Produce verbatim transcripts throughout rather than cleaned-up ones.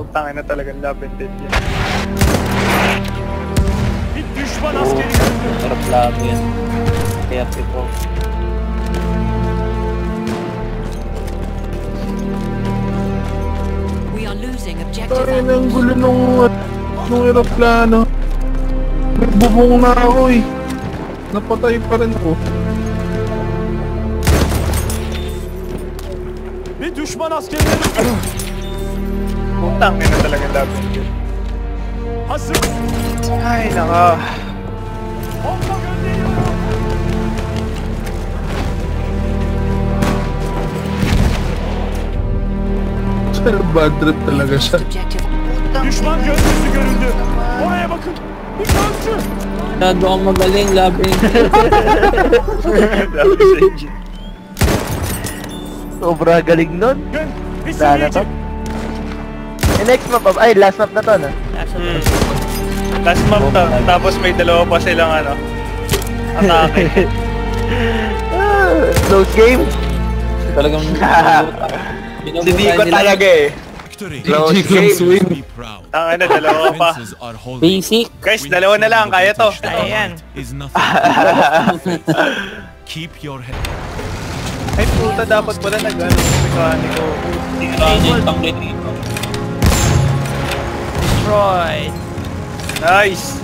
Putang ina talagang laban din yan. Oo, sarap labo yan. Kaya pito. Tarin ang gulo nung nung aeroplano. Nagbubong na ako eh. Napatay pa rin ako. Bir düşman askerleri. Putang ina talaga laban din. Hazır. Ay naka. Bomba gönderiyorum. Sarap bad trip talaga siya. Düşman gözcüsü göründü. Oraya bakın. Bir gözcü. Nado ang magaling laban. Sobra galing nun. Dala to. E next map, ay last map na to, no? Last map, hmm. last map to, tapos may dalawa pa silang ano. Atake. Close game? Talagang hindi ko talaga eh. Close game. Ang ano, dalawa pa. Basic. Guys, dalawa na lang, kaya to. Ayan. Keep your head. Ay puta, dapat pala nag-ano yung mekaniko. Agent pang retreato. Destroyed. Nice!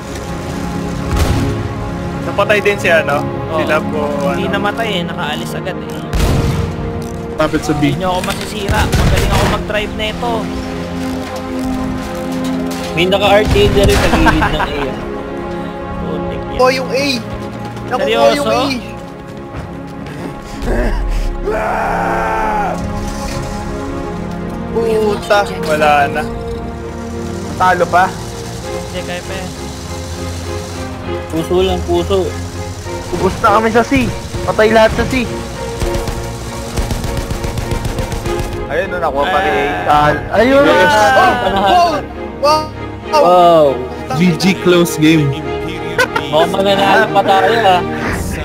Napatay din siya, no? Oh, si Labo, hindi ano. Namatay eh, nakaalis agad eh. Tapit sa B. Hindi nyo ako masisira, magaling ako mag-drive na ito. May naka-artillery sa gilid ng A. Nakupo oh, yung A! Nakupo yung A! Puta! Wala na. Talo pa? Hindi kayo pa. Puso lang, puso. Ubus na kami sa C. Patay lahat sa C. Ayun na, nakuha pa rin. Ayun na! Wow! Wow! Wow! G G close game. Mukhang mananalo pa tayo ha.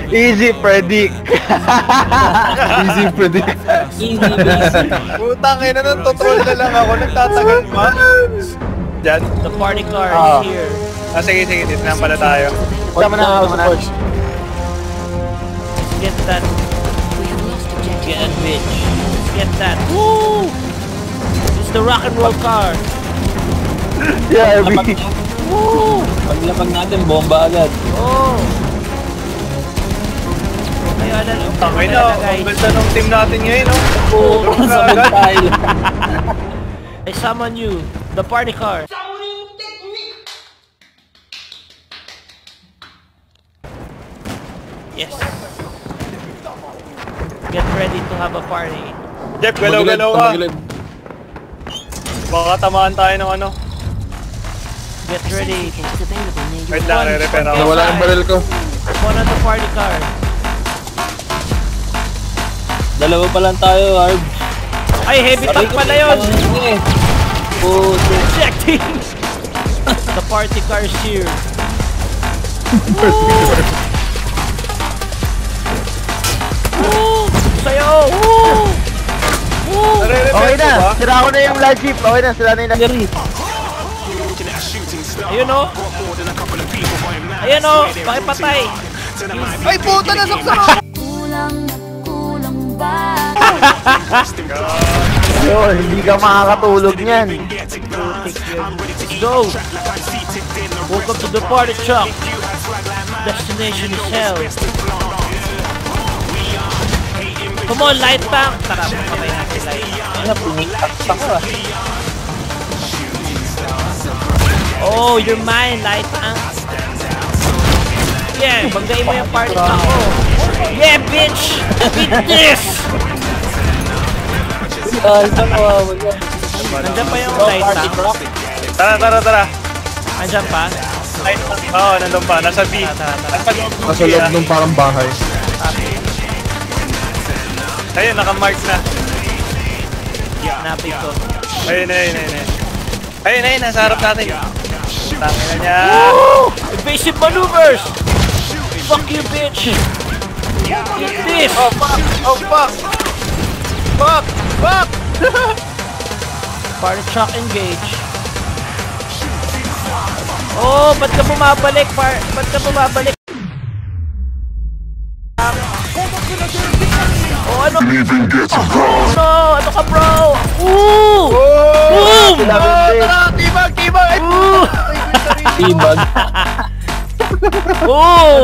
Easy predict. Easy predict. Easy predict. Putang ina nun, tutrol na lang ako. Nagtatagal pa. Diyan. The party car is here. Ah, sige, sige. Dito na pala tayo. Punta mo na ako sa coach. Let's get that. Let's get that, bitch. Let's get that. Woo! This is the rock and roll car. Yeah, I mean. Woo! Paglapag natin, bomba agad. Oh! Okay na, ang benta ng team natin ngayon, no? Oo, sabag tayo. I summon you, the party car. Yes. Get ready to have a party. Jeff, galaw-galaw ka. Baka tamaan tayo ng ano. Get ready. Wait lang, re-repair ako. Nawala ang baril ko. One on the party car. Dalawa pa lang tayo, Arb. Ay, heavy tank pala yun! Oh, rejecting! The party car is here. Woo! Sayo! Woo! Woo! Okay na! Sira ko na yung live ship! Okay na, sira na yung live ship! Ayun o! Ayun o! Pakipatay! Ay, puta na! Saksak! Yun, hindi ka makakatulog niyan. Let's go! Welcome to the party, Chuck! Destination is hell! Come on, light tank! Tara, makamay natin light. Ano, pumitaktak ko ah. Oh, you're mine, light tank! Yeah, bagay mo yung party tank ko! Yeah, bitch! Beat this! Ah, isang kawawa niya. Nandiyan pa yung light tank. Tara, tara, tara. Nandiyan pa? Oo, nandiyan pa. Nasa B. Nasa loob nung parang bahay. Ayun, nakamark na. Hanapin ko. Ayun, ayun, ayun. Ayun, ayun, nasa harap natin. Tangin na niya. Woo! Invasive maneuvers! Fuck you, bitch! Get this! Oh, fuck! Oh, fuck! Fuck! Fuck! Parchak engage. Oh, ba't ka bumabalik? Par ba't ka bumabalik? Oh, ano? Oh, no! Ano ka, bro? Ooh! Boom! Oh, tara! Tibag! Tibag! Ooh! Tibag! Ooh!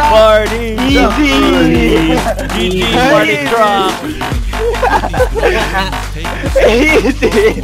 Party! Easy! G G! Party truck! Easy!